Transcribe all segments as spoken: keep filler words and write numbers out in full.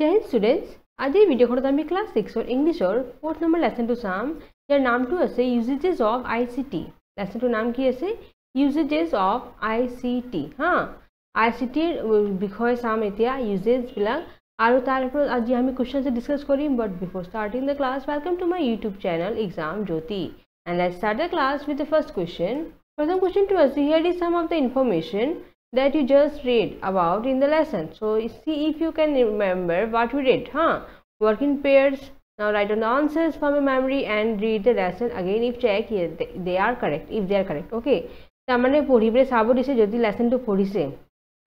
जय स्टूडेंट्स, आज ये वीडियो खोलता हमें क्लास सिक्स और इंग्लिश और फोर्थ नंबर लेसन टू साम या नाम टू ऐसे usages of ICT lesson two नाम की ऐसे यूजेजेस ऑफ आईसीटी हाँ आईसीटी विषय साम एतिया यूजेज बिलंग और तार पर आज हमें क्वेश्चन से डिस्कस करीम। But before starting the class welcome to my YouTube channel exam Jyoti and let's start the class with the first question. प्रथम क्वेश्चन टू ऐसे here is some of the information that you just read about in the lesson, so see if you can remember what we read. Huh? Work in pairs. Now write down the answers from your memory and read the lesson again if check here they are correct. If they are correct, okay. tamane pori pore sabori se jodi lesson to pori se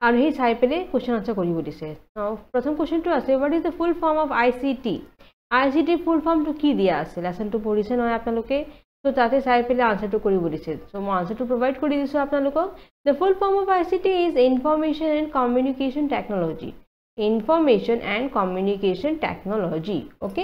ar hi sai pore question answer koribo dise. Now prothom question to ase what is the full form of I C T? I C T full form to ki diya ase lesson to pori se na apnaloke तो ताते सारे पहले answer to करी बोली से सो मैं answer to provide कर दी आप लोगों the full form of ICT is information and communication technology information and communication technology okay.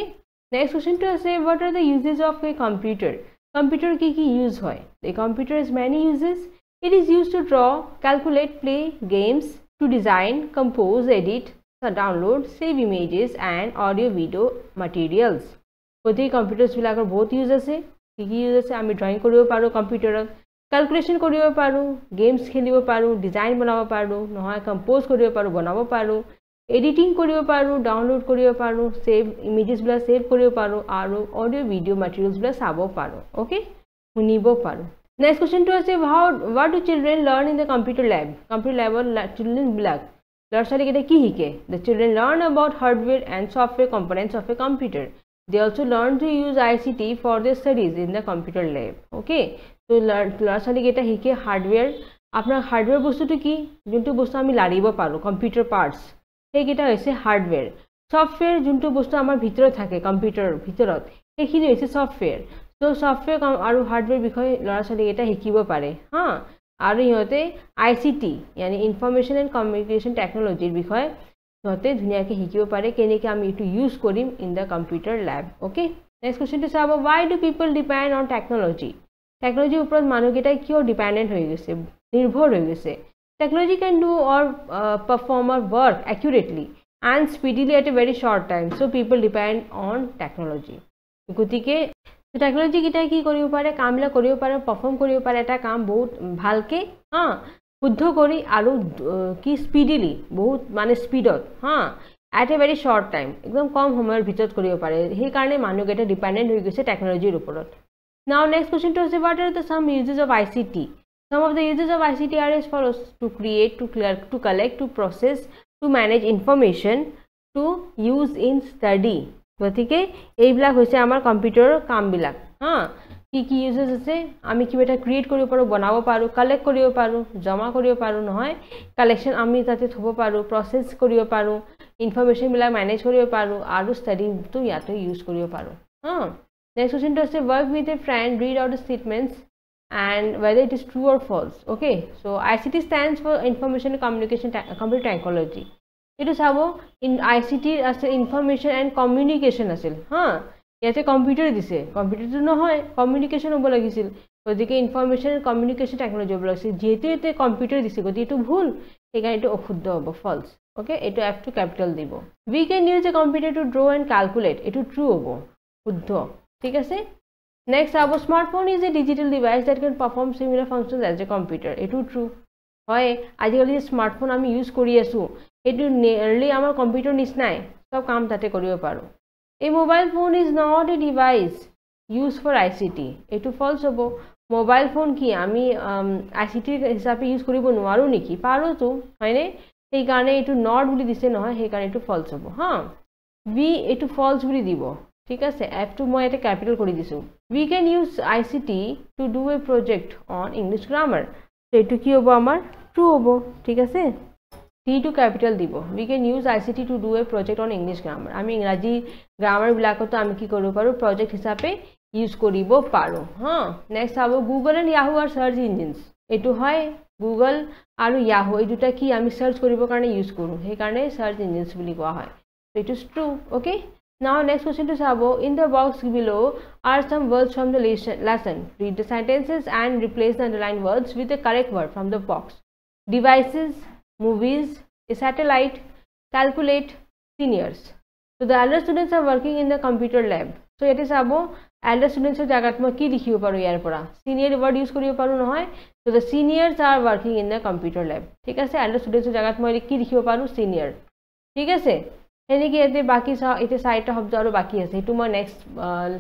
Next question to से what are the uses of a computer computer की की यूज है the computer is many uses it is use to draw calculate play games to design compose edit download save images and audio video materials गति computers बिलाकर बहुत uses है কি কি use আছে আমি ড্রয়িং কৰিব পাৰোঁ কম্পিউটাৰত ক্যালকুলেশন কৰিব পাৰোঁ গেমছ খেলিব পাৰোঁ ডিজাইন বনাব পাৰোঁ নহয় কম্পোজ কৰিব পাৰোঁ বনাব পাৰোঁ এডিটিং কৰিব পাৰোঁ ডাউনলোড কৰিব পাৰোঁ সেভ ইমেজেস বলা সেভ কৰিব পাৰোঁ আৰু অডিও ভিডিও ম্যাটেৰিয়েলছ বলা চাব পাৰোঁ ওকে শুনিব পাৰোঁ। নেক্সট কোৱেশ্চনটো আছে how what do children learn in the computer lab computer ল্যাবত চিলড্ৰেন বিলাক লৰাছোৱালীকেইটা কি শিকে the children learn about hardware and software components of a computer. They also learn to use I C T for their studies in the computer lab. Okay, so लड़ा साली गेटा ही के hardware अपना hardware बोस्तु तो की जुन्टो बोस्तु आमी लारीबो पारो computer parts ये गेटा ऐसे hardware software जुन्टो बोस्तु आमार भीतर थाके computer भीतरत ये ही ऐसे software तो software आरो hardware बिखय लड़ा साली गेटा हिकिबो पारे हाँ आरो इहते I C T यानी information and communication technology बिखय होते दुनिया के हिकिबो पारे केने के हम इटू यूज करीम in the computer lab okay. Next question तो साब why do people depend on technology technology ऊपर मानु केटा क्यों डिपेंडेंट हो गेसे निर्भर हो गेसे technology can do or perform a work accurately and speedily at a very short time so people depend on technology गति के टेक्नोलॉजी केटा की करियो पारे कामला करियो पारे परफॉर्म करियो पारे एटा काम बहुत भालके हां शुद्ध करी आलू की स्पीडिली बहुत माने स्पीडत हाँ at a very short time एकदम कम समय भीतर करियो पारे हे कारणे मानुक एटा डिपेंडेंट हो गेसे टेक्नोलॉजीर उपरत। नाउ नेक्स्ट क्वेश्चन टू से what are the some uses of ICT some of the uses of ICT are as follows to create to clear to collect to process to manage information to use in study गति के এইবিলাক হৈছে আমাৰ কম্পিউটাৰৰ কামবিলাক हाँ कि कि यूजेस আছে আমি কিবা এটা ক্রিয়েট কৰিব পাৰো বনাব পাৰো কালেক্ট কৰিব পাৰো জমা কৰিব পাৰো নহয় কালেকশন আমি তাতে থব পাৰো প্ৰচেছ কৰিব পাৰো ইনফৰমেশ্যন বিলা ম্যানেজ কৰিব পাৰো আৰু স্টাডি তো ইয়াতে ইউজ কৰিব পাৰো হা। নেক্সট কোৱেশ্চনটো আছে work with a friend read out the statements and whether it is true or false okay so I C T stands for information communication computer technology এটো চাব ইন I C T আছে information and communication আছিল হা ইয়াতে computer দিছে কম্পিউটাৰটো নহয় communication হ'ব লাগিছিল গতিকে ইনফৰমেশ্যন এণ্ড কমিউনিকেশ্যন টেকন'লজি হ'ব লাগিছিল যিহেতু ইয়াতে কম্পিউটাৰ দিছে গতিকে এইটো ভুল সেইকাৰণে এইটো অশুদ্ধ হ'ব ফল্ছ অ'কে এইটো এফ টু কেপিটেল দিব। We can use a computer to draw and calculate এইটো ট্ৰু হ'ব শুদ্ধ ঠিক আছে। নেক্সট হ'ব smartphone is a digital device that can perform similar functions as a computer এইটো ট্ৰু হয় আজিকালি যে স্মাৰ্টফোন আমি ইউজ কৰি আছোঁ এইটো নেয়াৰলি আমাৰ কম্পিউটাৰ নিচিনাই চব কাম তাতে কৰিব পাৰোঁ। A mobile phone is not a device used for I C T एटू फल्स होबो मोबाइल फोन की आमी I C T हिसाबे यूज करिबो नोवारो नेकी पारो तो हैने सेई कारणे एटू नट बुली दिसे नय सेई कारणे एटू फल्स होबो हां वी एटू फल्स बुली दिबो ठीक आछे एफ टू মই এটা ক্যাপিটাল কৰি দিছো। We can use I C T to do a project on English grammar एटू की होबो आमार ट्रू होबो ठीक आछे टी टू कैपिटल दिबो। We can use ICT to do a project on English grammar आमी इंग्राजी ग्रामर बिलाको तो आमी की करिबो पारो प्रोजेक्ट हिसाबे यूज करिबो पारो हां। नेक्स्ट आबो Google and Yahoo are search engines एटू हय गुगल आरो याहू ए दुटा की आमी सर्च करिबो कारणे यूज करू हे कारणे सर्च इंजिन्स बुली कोआ हय it is true okay. Now next question to साबो in the box below are some words from the lesson read the sentences and replace the underline words with the correct word from the box devices movies, a satellite, calculate, seniors. So the elder students are working in the computer lab. So it is about elder students are jagaatma ki likhiyo paru yar pora. Senior word use koriyo paru nohoy. So the seniors are working in the computer lab. ठीक है से elder students are jagaatma ki likhiyo paru senior. ठीक है से यानी कि ये बाकी सा इतने साइट शब्द और बाकी है to my next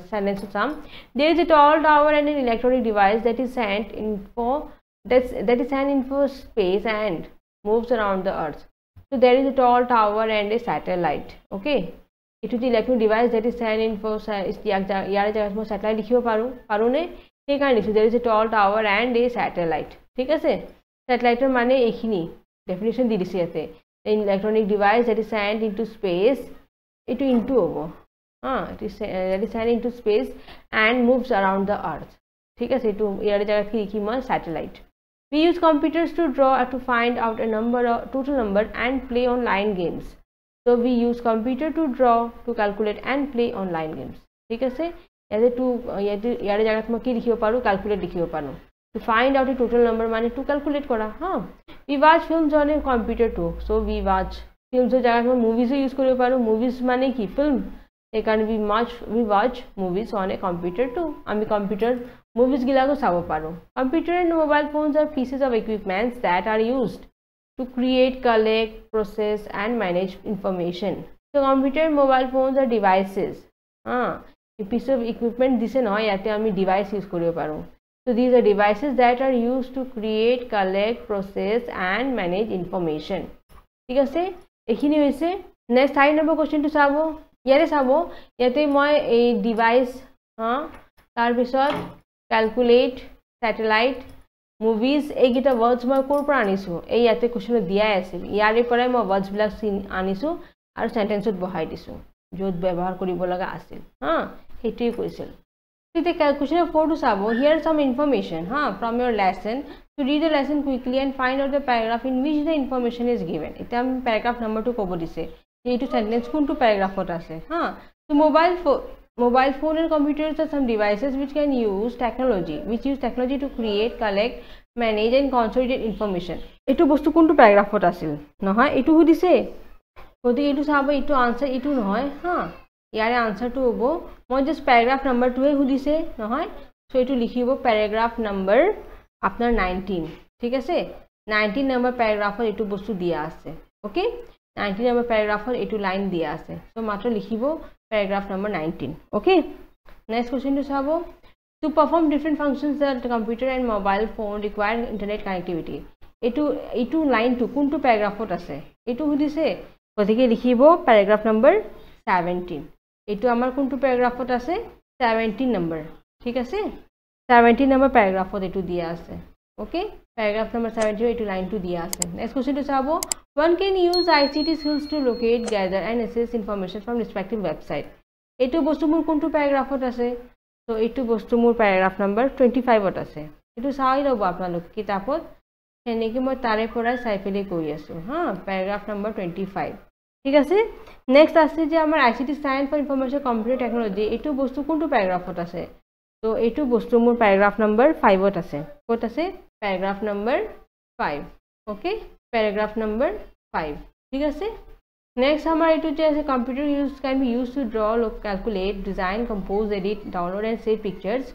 sentence some there is a tall tower and an electronic device that is sent in for that is sent in for space and moves around the earth so there is a tall tower and a satellite okay it is electronic device that is sent in for यार जगह मैं satellite लिखियो पारू पारू ने ठीक है लिखो there is a tall tower and a satellite ठीक है सैटेलाइट माने एखिनी डेफिनेशन दी दिसे याते an electronic device that is sent into space it into over ah it is uh, that is sent into space and moves around the earth theek ase to yar jagat ki ki ma satellite we use computers to draw or to find out a number or total number and play online games so we use computer to draw to calculate and play online games theek ase as a to yar jagat ma ki likhiyo paru calculate likhiyo paru to find out a total number माने to calculate करा हाँ we watch films on a computer too so we watch films जो जगह में movies use करो पारो movies माने कि film एक आने we watch we watch movies on a computer too आमी computer movies गिला को सावो पारो computer and mobile phones are pieces of equipments that are used to create collect process and manage information so computer and mobile phones are devices हाँ piece of equipment दिसे ना याते आमी device use करो पारो So these are devices that are used to create, collect, process and manage information. ठीक है से एखिनि হৈছে नेक्स्ट आइ नम्बर क्वेश्चन চাবो ইয়াৰে চাবো ইয়াতে মই এই ডিভাইস हां তাৰ পিছত ক্যালকুলেট স্যাটেলাইট মুভিজ এইকেইটা ওয়ার্ডস মই কোৰ পৰা আনিছো এই ইয়াতে কোশ্চন দিয়া আছে ইয়াৰে পৰাই মই ওয়ার্ডস বিলাক আনিছো আৰু সেন্টেন্সত বহাই দিছো য'ত ব্যৱহাৰ কৰিব লগা আছিল हां সেইটোই কৈছিল Question four to sabo. Here is some information huh, from your lesson. To read the lesson quickly and find out the paragraph in which the information is given. इतना हम paragraph number two को बोली से. ये तो sentence कौन तो paragraph होता से. हाँ. So mobile phone, mobile phone and computers are some devices which can use technology, which use technology to create, collect, manage and consolidate information. ये तो बस तो कौन तो paragraph होता सिल. ना हाँ. ये तो हो दिसे. वो तो ये तो साबो ये तो answer ये तो ना है. हाँ. यार आंसर तो होबो मैं जस्ट पैराग्राफ नम्बर टू हुदी से नहय सो एटु लिखिबो पैराग्राफ नम्बर आपनर नाइनटीन ठीक আছে नाइनटीन नम्बर पैराग्राफर एटु বস্তু দিয়া আছে ओके नाइनटीन नम्बर पैराग्राफर एटु लाइन দিয়া আছে सो मात्र लिखिबो paragraph number nineteen okay next question to साबो to perform different functions that computer and mobile phone require internet connectivity एटु एटु लाइन टू কোনটো पैराग्राफत আছে एटु হুদিছে গতিকে লিখিবো पैराग्राफ नम्बर सेवेंटीन एटु आमार कोनटु पैराग्राफत आछे सेवेंटीन नम्बर ठीक आछे सेवेंटीन नम्बर पैराग्राफत एटु दिया आछे ओके पैराग्राफ नम्बर सेवेंटीन एटु लाइन टू दिया आछे नेक्स्ट क्वेश्चन टु चाबो one can use ICT skills to locate gather and access information from respective website एटु बस्तु मोर कोनटु पैराग्राफत आछे सो एटु बस्तु मोर पैराग्राफ नम्बर ट्वेंटी फाइव त आछे एटु चाइ लबो आपनालोक किताबत এনেকি মই তাৰে পৰা চাই পেলে কৈ আছো হা पैराग्राफ नम्बर ट्वेंटी फाइव ঠিক আছে নেক্সট আছে যে আমাৰ ICT science for information computer technology এটো বস্তু কোনটো প্যারাগ্রাফত আছে তো এটো বস্তু মোৰ প্যারাগ্রাফ নম্বৰ फाइव ত আছে কত আছে paragraph number five okay paragraph number five ঠিক আছে নেক্সট আমাৰ এটো যে আছে computer use can be used to draw calculate design compose edit download and save pictures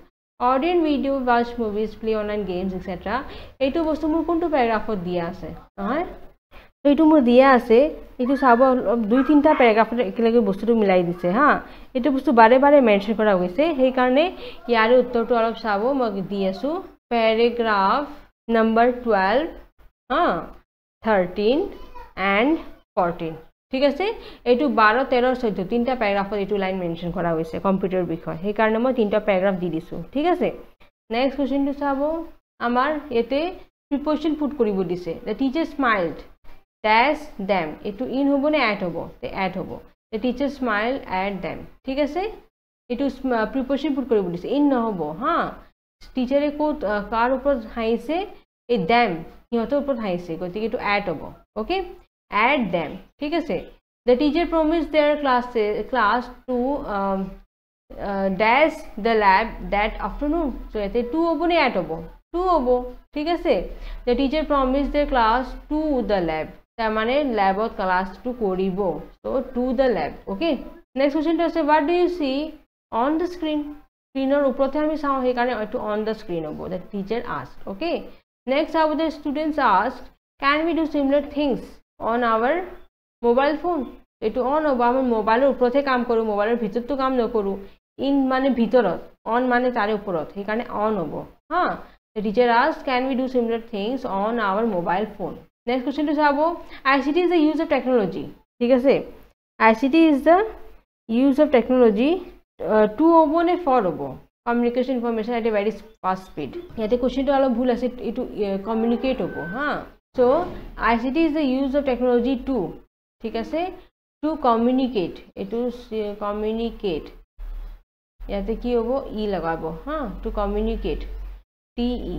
audio video watch movies play online games ইত্যাদি এটো বস্তু মোৰ কোনটো প্যারাগ্রাফত দিয়া আছে নহয় এইটো মোৰ দিয়া আছে এইটো চাব দুই তিনটা প্যারাগ্রাফত একেলগে বস্তুটো মিলাই দিছে হ্যাঁ এইটো বস্তু বারে বারে মেনশন কৰা হৈছে সেই কাৰণে ইয়াৰ উত্তৰটো অলপ চাব মই দি আছো প্যারাগ্রাফ নাম্বার টুয়েলভ হ্যাঁ থার্টিন এন্ড ফোরটিন ঠিক আছে এইটো বারো তেরো চৌদ্দ তিনটা প্যারাগ্রাফত এইটো লাইন মেনশন কৰা হৈছে কম্পিউটার বিষয় সেই কাৰণে মই তিনটা প্যারাগ্রাফ দি দিছো ঠিক আছে নেক্সট কোশ্চেনটো চাব আমাৰ এতে প্রিপোজিশন পুট কৰিব দিছে the teacher smiled dash them एटू इन होबो ने ऐड होबो ते ऐड होबो the teacher smile at them ठीक আছে एटू प्रिपोजिशन पुट करिबो दिस इन न होबो हां टीचर ए को कार ऊपर हाइसे ए them हिहत ऊपर हाइसे गति एटू ऐड होबो ओके ऐड them ठीक আছে the teacher promised their class class to um, uh, dash the lab that afternoon so एते टू होबो ने ऐड होबो टू होबो ठीक আছে the teacher promised their class to the lab তার মানে ল্যাবত ক্লাসটু করিব so to the lab okay next কোশ্চেনটা আছে what do you see on the screen স্ক্রিনৰ ওপৰতে আমি চাও সেই কাৰণে এটো অন দ্য স্ক্রিন হ'ব the teacher ask okay next আউ the students ask can we do similar things on our mobile phone এটো অন হ'ব আমি মোবাইলৰ ওপৰতে কাম কৰো মোবাইলৰ ভিতৰতো কাম নকৰো ইন মানে ভিতৰত অন মানে তাৰে ওপৰত সেই কাৰণে অন হ'ব হা The teacher asks, can we do similar things on our mobile phone? Next question to sabo. I C T is the use of technology. ठीक है से? I C T is the use of technology to obo ने for obo. Communication information at a very fast speed. याते question तो आलो भूल ऐसे इटू communicate obo. हाँ. So I C T is the use of technology to. ठीक है से? To communicate. Itoo communicate. याते की obo e लगाबो. हाँ. To communicate. T E,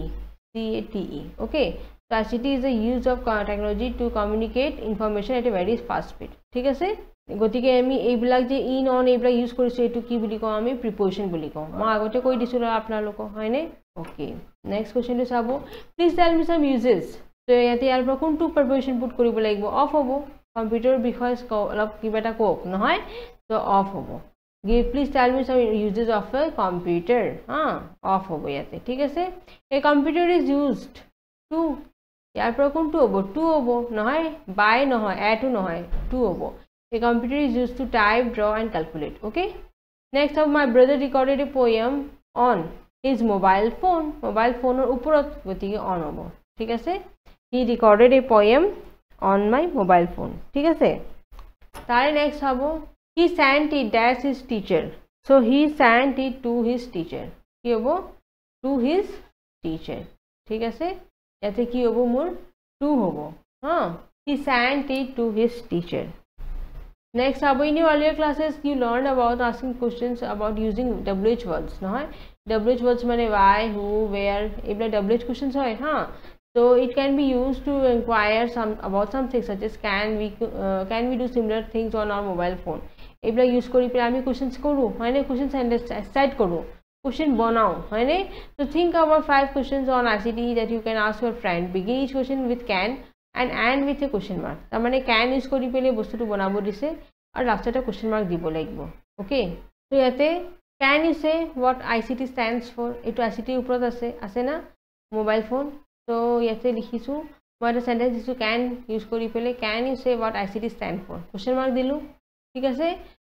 C A T E, okay. So, I C T is the use of technology to communicate information at a very fast speed. ठीक है से? गोती के अमी ए ब्लॉक जे in on a block use करी से तो की बुली को आमी preposition बुली को. माँ आगोटे कोई डिसूरा आपना लोगों है ने? Okay. Next question ले साबो. Please tell me some uses. तो याते यार पर कौन two preposition put करी बोला एक बो off हो बो. Computer because को अलग की बेटा को ना है तो off हो बो. Give please tell me some uses of a computer हाँ off हो गया थे ठीक है से a computer is used to यार पर कौन to होगा to होगा ना है by ना है at ना है to होगा a computer is used to type draw and calculate okay next up my brother recorded a poem on his mobile phone mobile phone और ऊपर होती है on होगा ठीक है से he recorded a poem on my mobile phone ठीक है से तारे next होगा He sent it as his teacher. So he sent it to his teacher. कि वो to his teacher. ठीक है से? याते कि वो मोर to हो वो. हाँ. He sent it to his teacher. Next आप इन्हीं earlier classes you learned about asking questions about using W H words ना है. W H words माने why, who, where इबला W H questions होए. हाँ. So it can be used to inquire some about something such as can we uh, can we do similar things on our mobile phone. एब्ला use करी पे आमी questions करू हैने question sentence set करू question बनाओ हैने तो think about five questions on ICT that you can ask your friend begin each question with can and end with a question mark त माने कैन यूज करी पेले বস্তুটো বনাবো দিছে আর লাস্ট এটা क्वेश्चन मार्क দিব লাগিব ओके তো ইয়াতে can you say what ICT stands for এটো আইসিটি উপৰত আছে আছে না মোবাইল ফোন তো ইয়াতে লিখিছো মই সেন্টেন্স দিছো ক্যান ইউজ করি পেলে can you say what ICT stand for question mark दिलु ठीक है से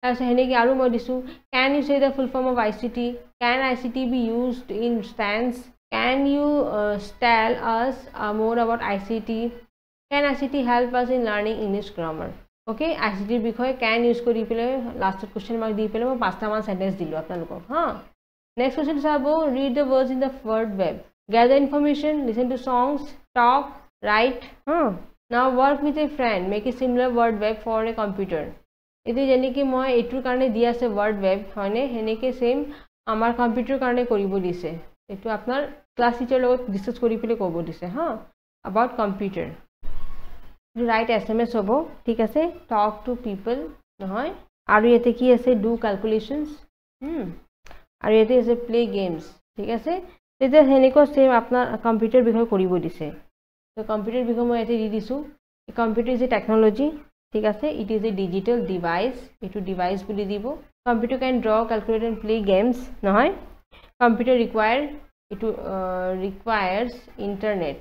ऐसे है कि आलू मैं दिसूँ can you say the full form of ICT can ICT be used in stands can you tell us more about ICT can ICT help us in learning English grammar okay ICT विषय can use करी पे last question mark दी पे मैं पाँचटा मान sentence दिल अपना हाँ नेक्स्ट क्वेश्चन चाहब read the words in the word web gather information listen to songs talk right हाँ now work with a friend make a similar word web for a computer इतने जाने कि मैं एटुर कारण दिया से वर्ड वेब होने हेने के सेम आमार कम्पिउटर कारण करिब दिसे एटु आपनार क्लास टीचर লগত डिस्कस करि पेले कइब दिसे हां about computer to write SMS होबो ठीक आसे टॉक टू पीपल নহয় आरो येते की আছে डू ক্যালকুলেশনস হুম आरो येते আছে প্লে গেমস ঠিক আছে তেতে হেने को सेम आपना कम्पिउटर বিষয় করিব দিছে তো কম্পিউটার বিষয় মই এতে দি দিছো কম্পিউটার ইজ এ टेक्नोलॉजी ठीक है it is a digital device you device बोली दीब computer can draw calculate and play games नहय computer require you requires internet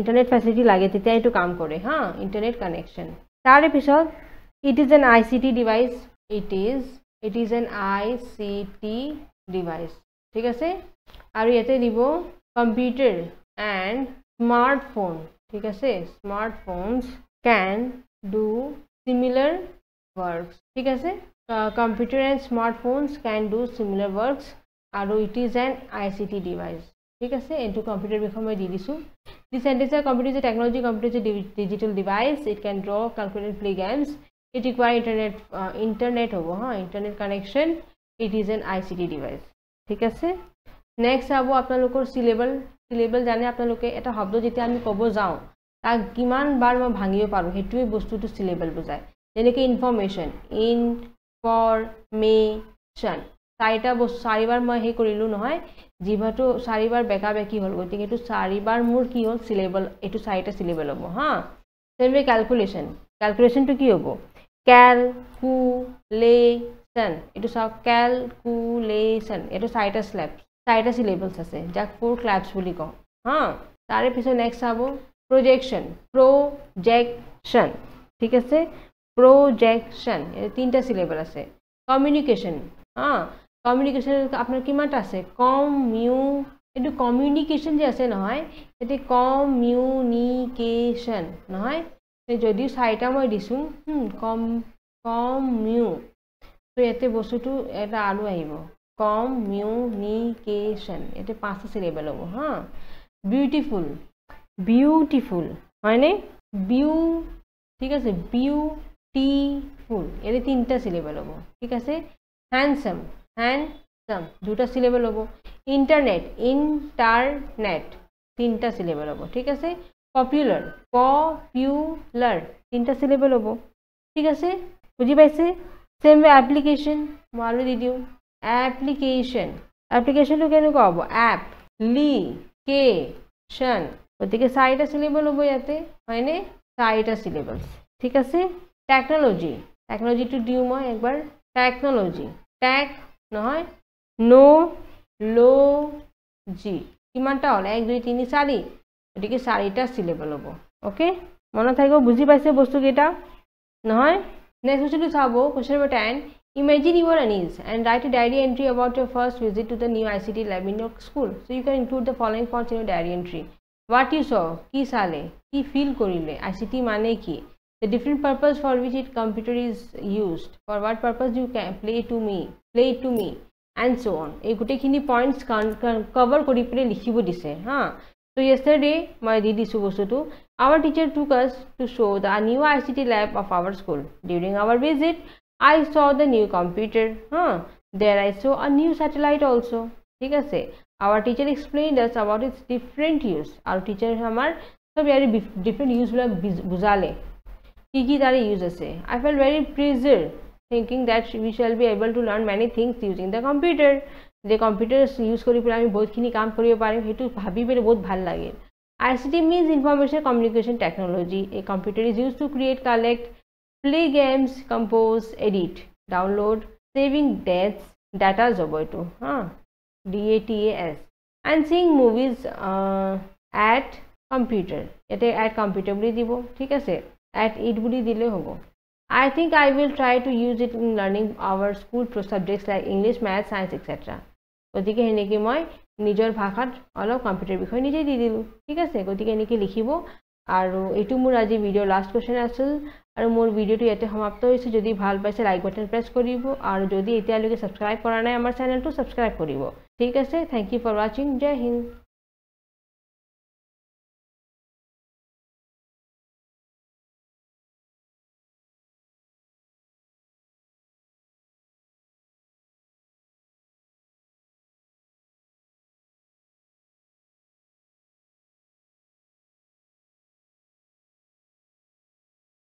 internet facility लागे तेतिया एटू काम करे हाँ इंटरनेट कनेक्शन तारे पिছত it is an ICT device it is it is an ICT device ठीक है और ये दीब कंप्यूटर एंड स्मार्टफोन ठीक है smartphones can do similar works ठीक है से computer and smartphones can do similar works आरो it is an I C T device ठीक है से into computer भी हम दी दिसू this sentence है computer is a technology computer is a digital device it can draw calculate and play games it require internet uh, internet होगा हाँ internet connection it is an I C T device ठीक है से next अब आपना लोगों को syllable syllable जाने आपना लोगों के ऐसा हफ्तों जितने आमी कबो जाऊँ ताक किमान बार मैं भांगियो पारो हेटुए बस्तुटो सिलेबल बुझाय जेने कि इनफॉर्मेशन इन फॉर्मेशन सारिटा बस्तु सारिबार मैं हे करिलु নহয় जिभाटो सारिबार बेका बेकी हल गतिके एटु सारिबार मोर कि हल सिलेबल एटु सारिटा सिलेबल हबो हां सर्वे कैलकुलेशन कैलकुलेशन तो की होगो कैलकुलेशन एटू सब कैलकुलेशन एटू साइटस लैब्स साइटस सिलेबल्स আছে যাক ফোর ক্লাস বুলি কও হ্যাঁ তারে পিছে নেক্সট আবো প্রজেকশন প্রজেকশন ঠিক আছে প্রজেকশন এই তিনটা সিলেবল আছে কমিউনিকেশন হ্যাঁ কমিউনিকেশন আপনার কিমাটা আছে কমিউ एटू कम्युनिकेशन जैसे नहय कम्युनिकेशन नहय जदिव चारिटा मैं दिसूँ कम कम्यू तो ये बस्तुटू एटा आलू आहिब कम्युनिकेशन ये पाँचटा सिलेबल हम हाँ ब्यूटीफुल ब्यूटीफुल है ब्यू ठीक है ब्यूटीफुल ये तीनटा सिलेबल हम ठीक है हैंडसम हैंड दूटा सिलेबल हम इंटरनेट इंटरनेट तीनटा सिलेबल हम ठीक है पपुलर पपुलर तीनटा सिलेबल हम ठीक है बुझी पासी सेम वे एप्लिकेशन मैं आलू दी दूँ एप्लिकेशन एप्लिकेशन तो कैनक हम एप ली के शन गति के चारिटा सिलेबल हम इते है चारिटा सिलेबल्स ठीक है टेक्नोलॉजी टेक्नोलॉजी तो दियो मैं एक बार टेक्नोलॉजी टेक नहय नो लो जी किमानटा हल एक दुई तीन चारि गति के चारिटा सिलेबल हम ओके मन थको बुझी पासी बस्तुकटा नहय नेक्स्ट क्वेश्चन चाहो question number ten imagine your needs and write diary entry about your first visit to the new ICT lab in your school so you can include the following points in your diary entry what you saw कि चाले कि feel करिले ICT माने कि the different purpose for which it computer is used for what purpose you can play to me play to me and so on ei gote khini points cover kori pore likhibo dise ha so yesterday my didi subosu to our teacher took us to show the new I C T lab of our school during our visit I saw the new computer ha there I saw a new satellite also thik ache our teacher explained us about its different use our teacher hamar sob yari different use la bujale की तारे use आसे I fail very pleasure thinking that we shall be able to learn many things using the computer जे computer use करी पे आमी बहुतखिनि काम करिब पारिम हेतु भाबी बेले बहुत भाल लागे ICT means information communication technology a computer is use to create collect play games compose edit download saving dates data जब टू हाँ D A T S and seeing movies at computer ये एट कम्पिउटार बुली दिब ठीक है at it budi dile hobo I think I will try to use it in learning our school pro subjects like English math science etc gotike heneki moi nijor bhakhat alop computer bikhoy nije di dilu thik ache gotike heneki likhibo aru etu mor aji video last question asil aru mor video tu ete samapto hoise jodi bhal paise like button press koribo aru jodi eta loke subscribe kora nai amar channel tu subscribe koribo thik ache thank you for watching jai hind।